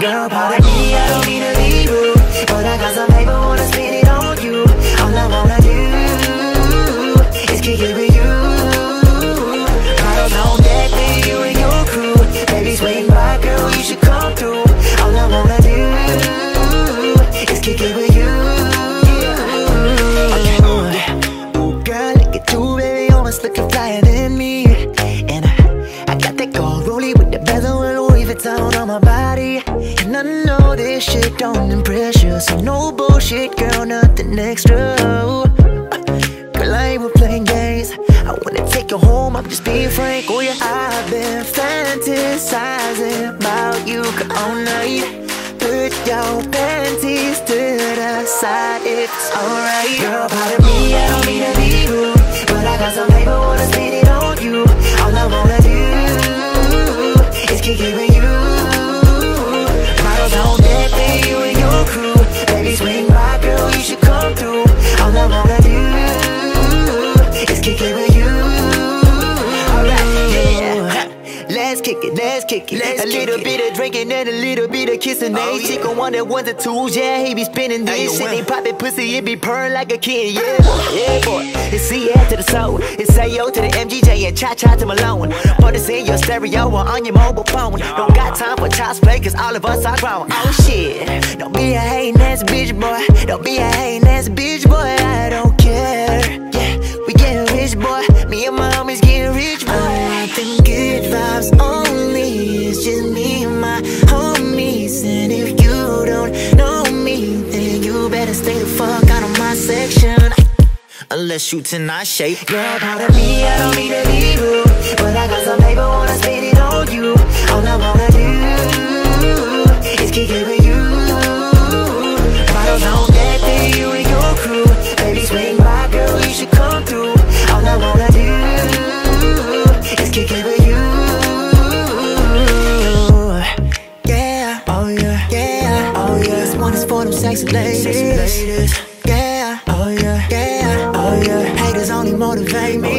Girl, pardon me, I don't mean to leave you, but I got some paper, wanna spend it on you. All I wanna do is kick it with you. Bottles on deck with you and your crew. Baby's waiting by, girl, you should come through. All I wanna do is kick it with you. Okay, ooh, girl, look at you, baby, almost looking flyer than me. And I got that gold rollie with the bezel and Louis Vuitton on my body. And I know this shit don't impress you, so no bullshit, girl, nothing extra. Girl, I ain't been playing games, I wanna take you home, I'm just being frank. Oh yeah, I've been fantasizing about you all night. Put your panties to the side, it's alright. Girl, pardon me, I don't mean to be rude, but I got some paper, wanna spend it on you. All I wanna do is keep it with you. Don't let me, you and your crew. Baby, swing by, girl, you should come through. All I wanna do is kick it with you. Alright, yeah. Let's kick it, let's kick it. Let's a little bit it. Of drinking and a little bit of kissing. Oh, ain't chicken one that ones and twos, yeah, he be spinning this shit. He poppin' pussy, it be purring like a kid, yeah. Yeah, boy. It's CL to the soul, it's Ayo to the MGJ and Cha-Cha to Malone. Put this in your stereo or on your mobile phone. Don't got time for child's play, cause all of us are grown. Oh shit, don't be a hatin' ass bitch boy. Don't be a hatin' ass bitch boy, I don't care. Yeah, we getting rich boy, me and my homies getting rich boy. I think good vibes only, it's just me and my homies. And if you don't know me, then you better stay the fuck out of my section. Unless you tonight shape. Girl, pardon me, I don't mean to be rude, but I got some paper, wanna spend it on you. All I wanna do is kick it with you. Bottles on deck for you and your crew. Baby, swing by, girl, you should come through. All I wanna do is kick it with you. Yeah, oh yeah, yeah, oh yeah. This one is for them sexy ladies. Yeah, oh yeah, yeah. Haters only motivate me.